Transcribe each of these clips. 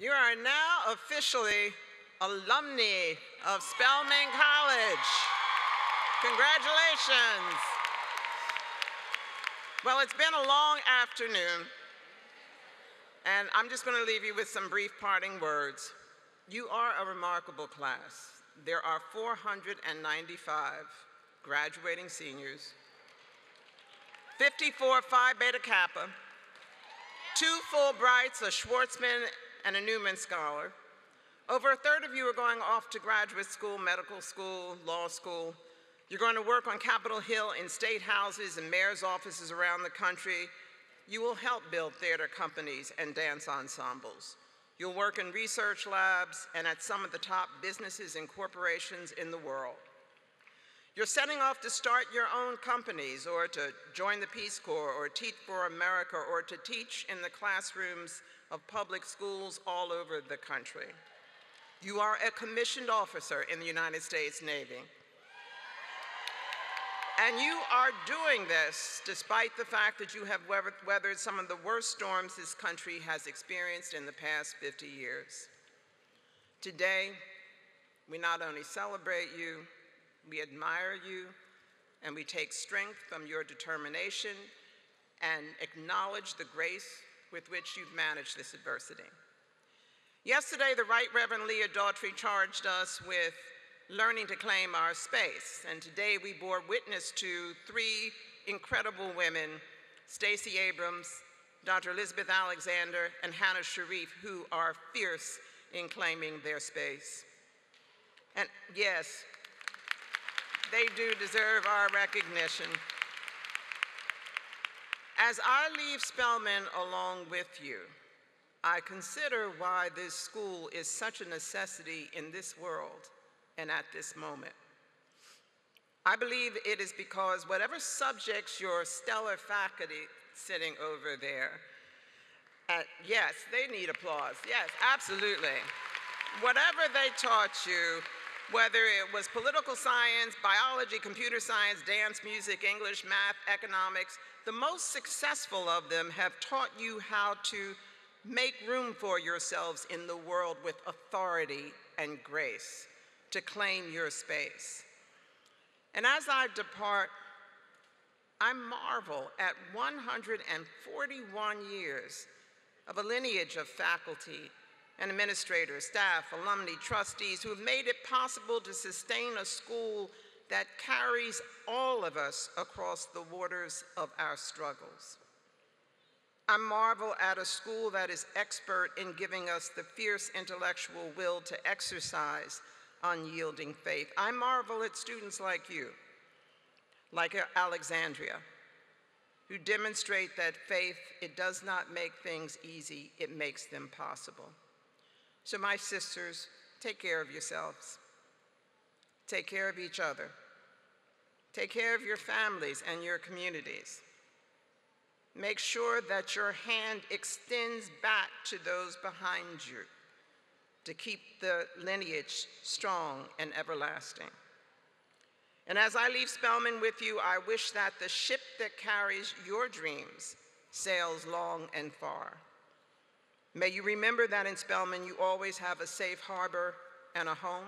You are now officially alumni of Spelman College. Congratulations. Well, it's been a long afternoon, and I'm just going to leave you with some brief parting words. You are a remarkable class. There are 495 graduating seniors, 54 Phi Beta Kappa, 2 Fulbrights, a Schwartzman and a Newman Scholar. Over a third of you are going off to graduate school, medical school, law school. You're going to work on Capitol Hill in state houses and mayor's offices around the country. You will help build theater companies and dance ensembles. You'll work in research labs and at some of the top businesses and corporations in the world. You're setting off to start your own companies or to join the Peace Corps or Teach for America or to teach in the classrooms of public schools all over the country. You are a commissioned officer in the United States Navy. And you are doing this despite the fact that you have weathered some of the worst storms this country has experienced in the past 50 years. Today, we not only celebrate you, we admire you, and we take strength from your determination and acknowledge the grace with which you've managed this adversity. Yesterday, the Right Reverend Leah Daughtry charged us with learning to claim our space, and today we bore witness to 3 incredible women, Stacey Abrams, Dr. Elizabeth Alexander, and Hannah Sharif, who are fierce in claiming their space. And yes, they do deserve our recognition. As I leave Spelman along with you, I consider why this school is such a necessity in this world and at this moment. I believe it is because whatever subjects your stellar faculty sitting over there, yes, they need applause, yes, absolutely. Whatever they taught you, whether it was political science, biology, computer science, dance, music, English, math, economics, the most successful of them have taught you how to make room for yourselves in the world with authority and grace, to claim your space. And as I depart, I marvel at 141 years of a lineage of faculty and administrators, staff, alumni, trustees who have made it possible to sustain a school that carries all of us across the waters of our struggles. I marvel at a school that is expert in giving us the fierce intellectual will to exercise unyielding faith. I marvel at students like you, like Alexandria, who demonstrate that faith, it does not make things easy, it makes them possible. So my sisters, take care of yourselves. Take care of each other. Take care of your families and your communities. Make sure that your hand extends back to those behind you to keep the lineage strong and everlasting. And as I leave Spelman with you, I wish that the ship that carries your dreams sails long and far. May you remember that in Spelman you always have a safe harbor and a home.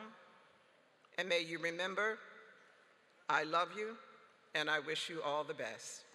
And may you remember, I love you and I wish you all the best.